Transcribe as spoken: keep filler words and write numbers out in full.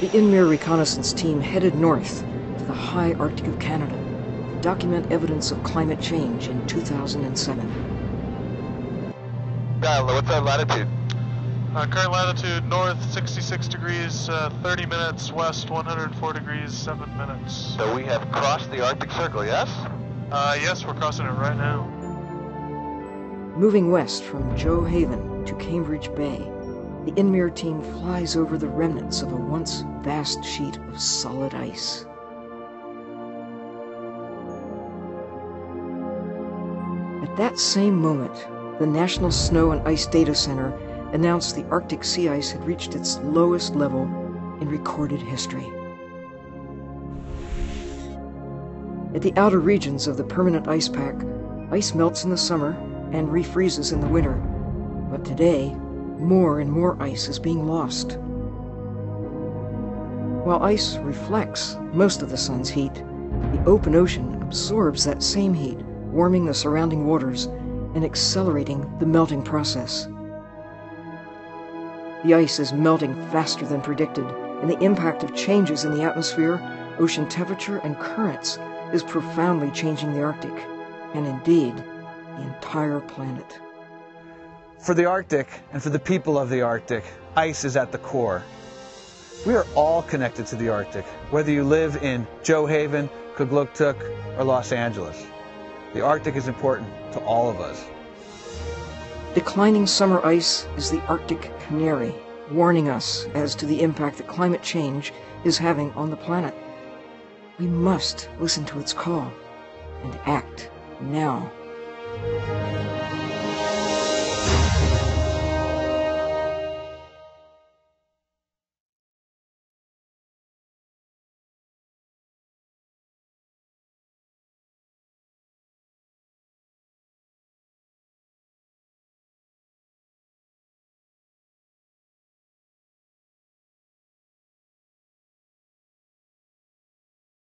the InMER reconnaissance team headed north to the high Arctic of Canada to document evidence of climate change in two thousand seven. Dial, what's our latitude? Uh, current latitude north sixty-six degrees, uh, thirty minutes, west one hundred four degrees, seven minutes. So we have crossed the Arctic Circle, yes? Uh, yes, we're crossing it right now. Moving west from Joe Haven to Cambridge Bay, the InMER team flies over the remnants of a once vast sheet of solid ice. At that same moment, the National Snow and Ice Data Center announced the Arctic sea ice had reached its lowest level in recorded history. At the outer regions of the permanent ice pack, ice melts in the summer and refreezes in the winter. But today, more and more ice is being lost. While ice reflects most of the sun's heat, the open ocean absorbs that same heat, warming the surrounding waters and accelerating the melting process. The ice is melting faster than predicted, and the impact of changes in the atmosphere, ocean temperature, and currents is profoundly changing the Arctic, and indeed, the entire planet. For the Arctic, and for the people of the Arctic, ice is at the core. We are all connected to the Arctic, whether you live in Joe Haven, Kugluktuk, or Los Angeles. The Arctic is important to all of us. Declining summer ice is the Arctic canary, warning us as to the impact that climate change is having on the planet. We must listen to its call and act now.